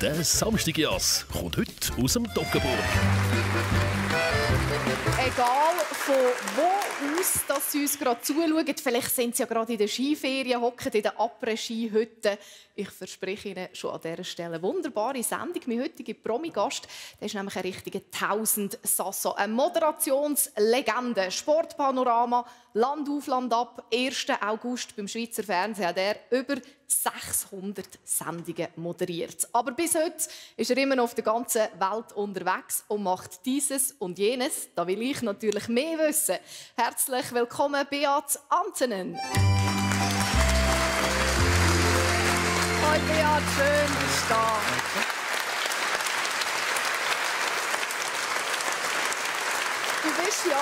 Der Samschtig-Jass kommt heute aus dem Toggenburg. Egal von wo aus, dass Sie uns gerade zuschauen, vielleicht sind Sie ja gerade in der Skiferien, hocken in der Après-Ski-Hütte. Ich verspreche Ihnen schon an dieser Stelle eine wunderbare Sendung. Mein heutiger Promi-Gast, der ist nämlich ein richtiger Tausendsassa, eine Moderationslegende. Sportpanorama, Land auf Land ab, 1. August beim Schweizer Fernsehen hat er über 600 Sendungen moderiert. Aber bis heute ist er immer noch auf der ganzen Welt unterwegs und macht dieses und jenes. Da will ich natürlich mehr wissen. Herzlich willkommen, Beat Antenen. Hallo Beat, schön, dass du da bist. Du bist ja...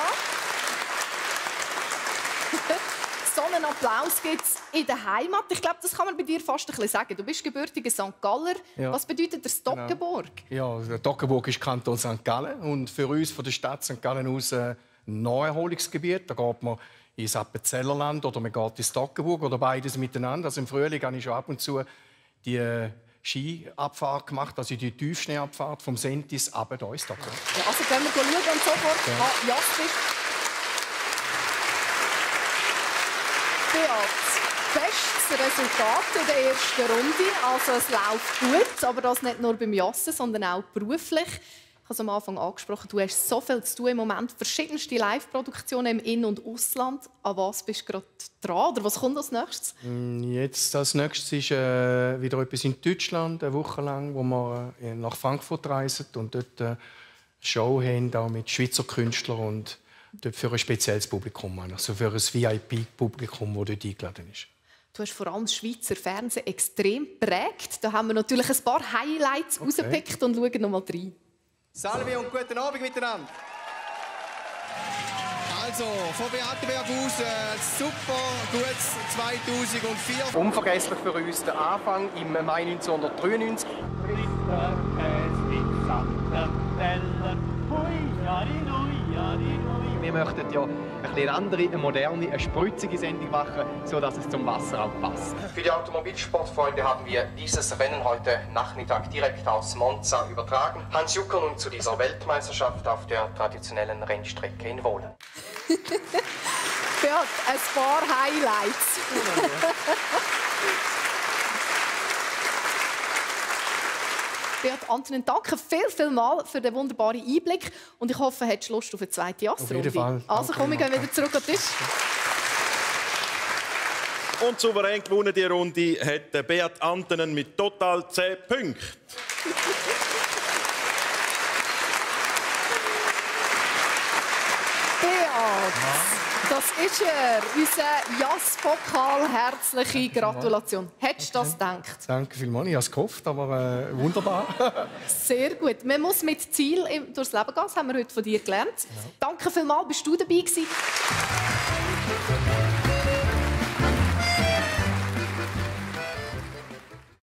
So einen Applaus gibt es in der Heimat. Ich glaube, das kann man bei dir fast ein bisschen sagen. Du bist gebürtiger St. Galler. Ja. Was bedeutet das Toggenburg? Genau. Ja, Toggenburg ist Kanton St. Gallen. Und für uns von der Stadt St. Gallen aus ein Naherholungsgebiet. Da geht man ins Appenzellerland oder man geht ins Toggenburg oder beides miteinander. Also im Frühling habe ich schon ab und zu die Skiabfahrt gemacht, also die Tiefschneeabfahrt vom Sentis ab hier ins Toggenburg. Ja, also können wir schauen und sofort an Jaspis. Bestes Resultat in der ersten Runde. Also es läuft gut, aber das nicht nur beim Jassen, sondern auch beruflich. Ich habe es am Anfang angesprochen, du hast so viel zu tun im Moment. Verschiedenste Live-Produktionen im In- und Ausland. An was bist du gerade dran? Oder was kommt als nächstes? Jetzt als nächstes ist wieder etwas in Deutschland, eine Woche lang, wo wir nach Frankfurt reisen und dort eine Show haben, auch mit Schweizer Künstlern und für ein spezielles Publikum, also für ein VIP-Publikum, das dort eingeladen ist. Du hast vor allem das Schweizer Fernsehen extrem geprägt. Da haben wir natürlich ein paar Highlights rausgepickt und schauen noch mal rein. Salve und guten Abend miteinander. Also, von Beatenberg aus ein super gutes 2004. Unvergesslich für uns der Anfang im Mai 1993. Wir möchten ja eine andere, moderne, eine spritzige Sendung machen, sodass es zum Wasser auch passt. Für die Automobilsportfreunde haben wir dieses Rennen heute Nachmittag direkt aus Monza übertragen. Hans-Jucker nun zu dieser Weltmeisterschaft auf der traditionellen Rennstrecke in Wohlen. Ja, ein paar Highlights. Beat Antenen, danke viel für den wunderbaren Einblick. Und ich hoffe, du hast Lust auf eine zweite Jassrunde. Auf jeden Fall. Also komm, wir gehen wieder zurück an den Tisch. Und souverän gewonnen die Runde hat Beat Antenen mit total 10 Punkten. Beat, das ist er, unser Jazzpokal. Herzliche Gratulation. Hättest du das gedacht? Danke vielmals. Ich habe es gehofft, aber wunderbar. Sehr gut. Man muss mit Ziel durchs Leben gehen. Das haben wir heute von dir gelernt. Ja. Danke vielmals. Bist du dabei gewesen?